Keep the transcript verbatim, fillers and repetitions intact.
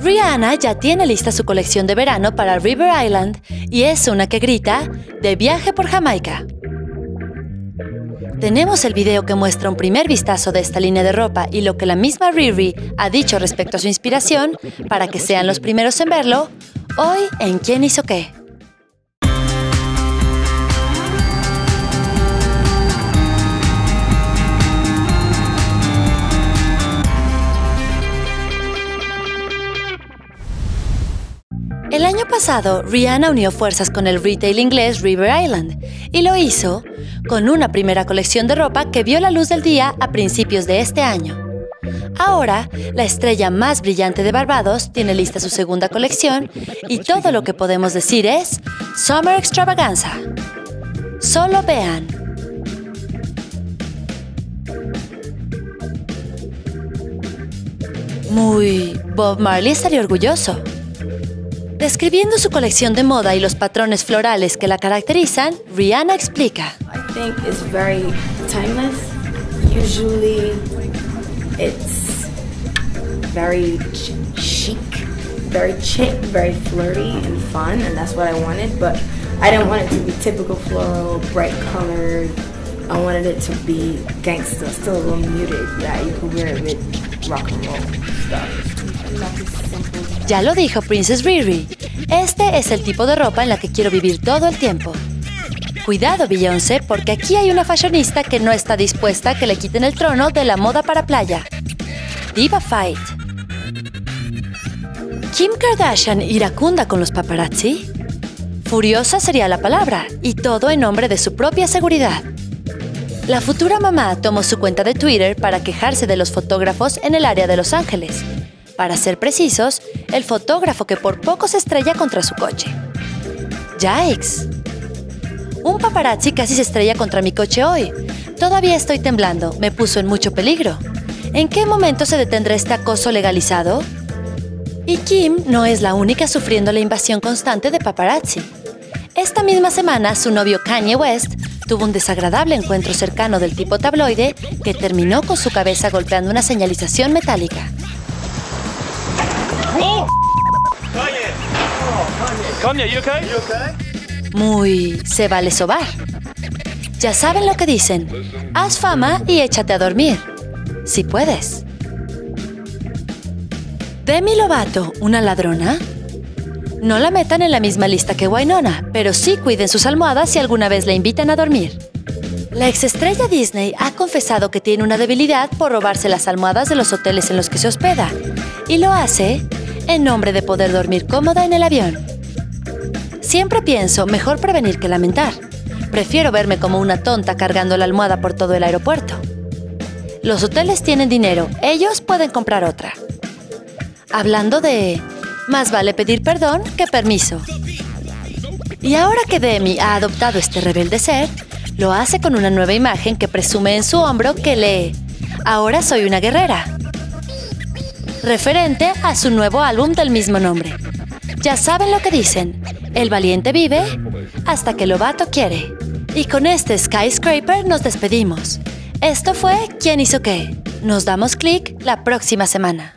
Rihanna ya tiene lista su colección de verano para River Island y es una que grita de viaje por Jamaica. Tenemos el video que muestra un primer vistazo de esta línea de ropa y lo que la misma Riri ha dicho respecto a su inspiración para que sean los primeros en verlo, hoy en ¿Quién hizo qué? El año pasado, Rihanna unió fuerzas con el retail inglés River Island y lo hizo con una primera colección de ropa que vio la luz del día a principios de este año. Ahora, la estrella más brillante de Barbados tiene lista su segunda colección y todo lo que podemos decir es Summer Extravaganza. Solo vean. Muy... Bob Marley estaría orgulloso. Describiendo su colección de moda y los patrones florales que la caracterizan, Rihanna explica. I think it's very timeless. Usually it's very chic, very chic, very flirty and fun, and that's what I wanted, but I didn't want it to be typical floral, bright colored. I wanted it to be gangster, still a little muted, that you could wear it with rock and roll stuff. Ya lo dijo Princess Riri, este es el tipo de ropa en la que quiero vivir todo el tiempo. Cuidado, Beyoncé, porque aquí hay una fashionista que no está dispuesta a que le quiten el trono de la moda para playa. Diva Fight. ¿Kim Kardashian iracunda con los paparazzi? Furiosa sería la palabra, y todo en nombre de su propia seguridad. La futura mamá tomó su cuenta de Twitter para quejarse de los fotógrafos en el área de Los Ángeles. Para ser precisos, el fotógrafo que por poco se estrella contra su coche. ¡Yikes! Un paparazzi casi se estrella contra mi coche hoy. Todavía estoy temblando, me puso en mucho peligro. ¿En qué momento se detendrá este acoso legalizado? Y Kim no es la única sufriendo la invasión constante de paparazzi. Esta misma semana, su novio Kanye West tuvo un desagradable encuentro cercano del tipo tabloide que terminó con su cabeza golpeando una señalización metálica. Muy... se vale sobar. Ya saben lo que dicen. Haz fama y échate a dormir. Si puedes. Demi Lovato, ¿una ladrona? No la metan en la misma lista que Winona, pero sí cuiden sus almohadas si alguna vez la invitan a dormir. La exestrella Disney ha confesado que tiene una debilidad por robarse las almohadas de los hoteles en los que se hospeda, y lo hace en nombre de poder dormir cómoda en el avión. Siempre pienso, mejor prevenir que lamentar. Prefiero verme como una tonta cargando la almohada por todo el aeropuerto. Los hoteles tienen dinero, ellos pueden comprar otra. Hablando de... más vale pedir perdón que permiso. Y ahora que Demi ha adoptado este rebelde ser, lo hace con una nueva imagen que presume en su hombro que lee "Ahora soy una guerrera", referente a su nuevo álbum del mismo nombre. Ya saben lo que dicen, el valiente vive hasta que Lovato quiere. Y con este skyscraper nos despedimos. Esto fue ¿Quién hizo qué? Nos damos clic la próxima semana.